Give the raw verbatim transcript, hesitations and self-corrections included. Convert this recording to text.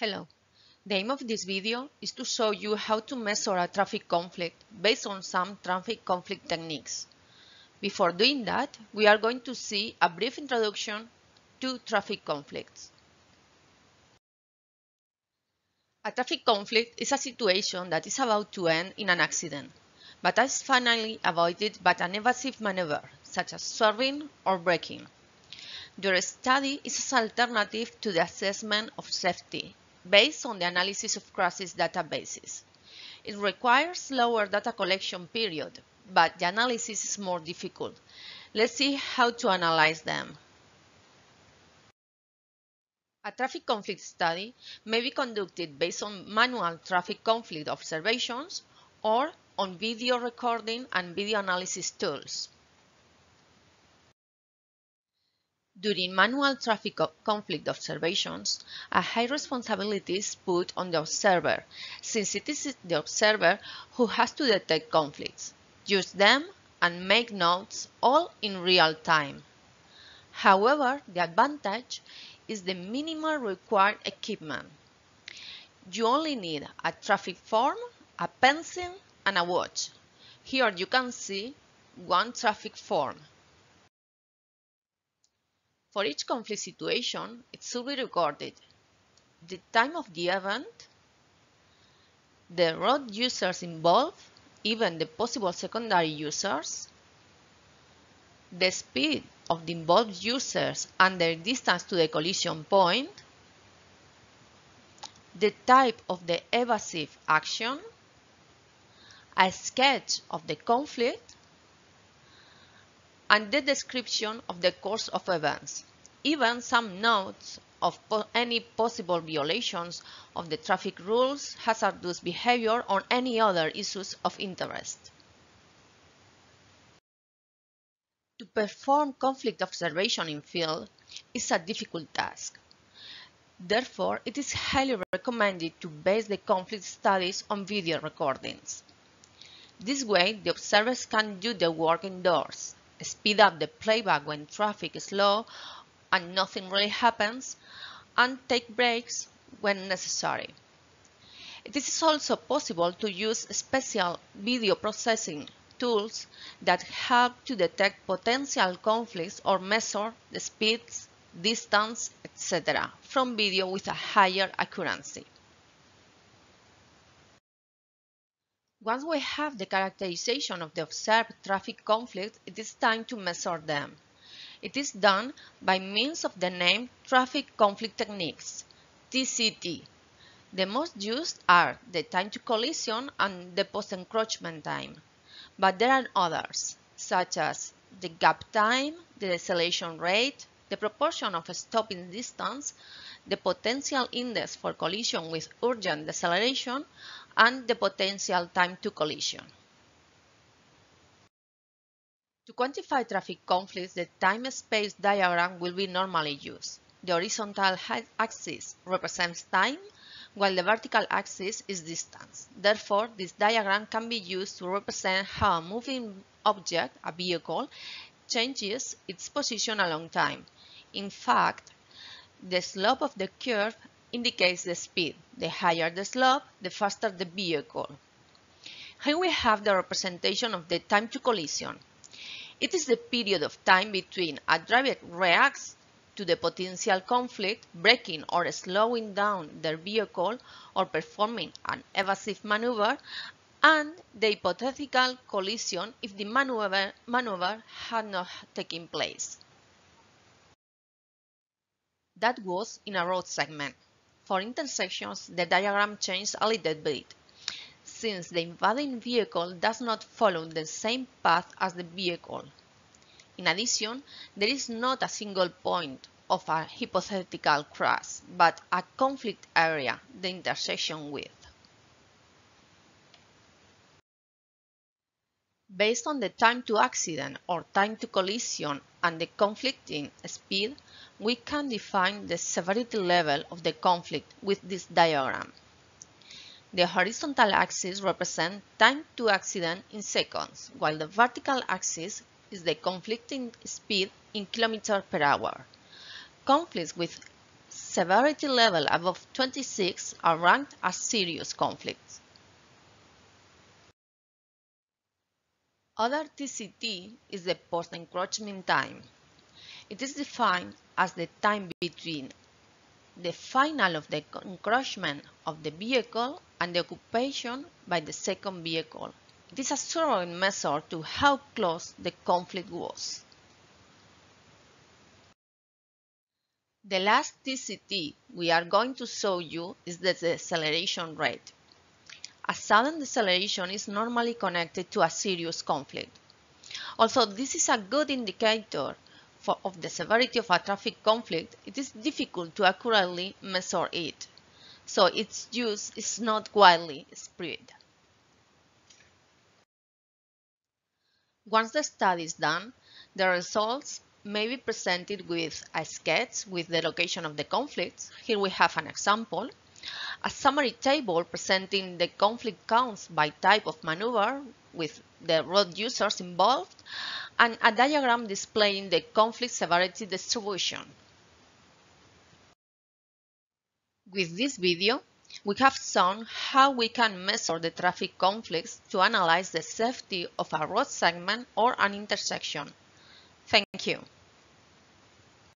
Hello. The aim of this video is to show you how to measure a traffic conflict based on some traffic conflict techniques. Before doing that, we are going to see a brief introduction to traffic conflicts. A traffic conflict is a situation that is about to end in an accident, but is finally avoided by an evasive maneuver, such as swerving or braking. Their study is an alternative to the assessment of safety, based on the analysis of crashes databases. It requires lower data collection period, but the analysis is more difficult. Let's see how to analyze them. A traffic conflict study may be conducted based on manual traffic conflict observations or on video recording and video analysis tools. During manual traffic conflict observations, a high responsibility is put on the observer, since it is the observer who has to detect conflicts, use them, and make notes, all in real time. However, the advantage is the minimal required equipment. You only need a traffic form, a pencil, and a watch. Here you can see one traffic form. For each conflict situation, it should be recorded the time of the event, the road users involved, even the possible secondary users, the speed of the involved users and their distance to the collision point, the type of the evasive action, a sketch of the conflict, and the description of the course of events, even some notes of po any possible violations of the traffic rules, hazardous behavior, or any other issues of interest. To perform conflict observation in field is a difficult task. Therefore, it is highly recommended to base the conflict studies on video recordings. This way, the observers can do the work indoors, speed up the playback when traffic is slow and nothing really happens, and take breaks when necessary. It is also possible to use special video processing tools that help to detect potential conflicts or measure the speeds, distance, et cetera from video with a higher accuracy. Once we have the characterization of the observed traffic conflict, it is time to measure them. It is done by means of the named Traffic Conflict Techniques, T C T. The most used are the time to collision and the post-encroachment time, but there are others, such as the gap time, the deceleration rate, the proportion of stopping distance, the potential index for collision with urgent deceleration, and the potential time to collision. To quantify traffic conflicts, the time-space diagram will be normally used. The horizontal axis represents time, while the vertical axis is distance. Therefore, this diagram can be used to represent how a moving object, a vehicle, changes its position along time. In fact, the slope of the curve indicates the speed. The higher the slope, the faster the vehicle. Here we have the representation of the time to collision. It is the period of time between a driver reacts to the potential conflict, braking or slowing down their vehicle, or performing an evasive maneuver, and the hypothetical collision if the maneuver, maneuver had not taken place. That was in a road segment. For intersections, the diagram changed a little bit, since the invading vehicle does not follow the same path as the vehicle. In addition, there is not a single point of a hypothetical crash, but a conflict area, the intersection with. Based on the time to accident or time to collision and the conflicting speed, we can define the severity level of the conflict with this diagram. The horizontal axis represents time to accident in seconds, while the vertical axis is the conflicting speed in kilometers per hour. Conflicts with severity level above twenty-six are ranked as serious conflicts. Other T C T is the post-encroachment time. It is defined as the time between the final of the encroachment of the vehicle and the occupation by the second vehicle. It is a surrogate measure to how close the conflict was. The last T C T we are going to show you is the deceleration rate. A sudden deceleration is normally connected to a serious conflict. Also, this is a good indicator for, of the severity of a traffic conflict. It is difficult to accurately measure it, so its use is not widely spread. Once the study is done, the results may be presented with a sketch with the location of the conflicts. Here we have an example. A summary table presenting the conflict counts by type of maneuver with the road users involved, and a diagram displaying the conflict severity distribution. With this video, we have shown how we can measure the traffic conflicts to analyze the safety of a road segment or an intersection. Thank you.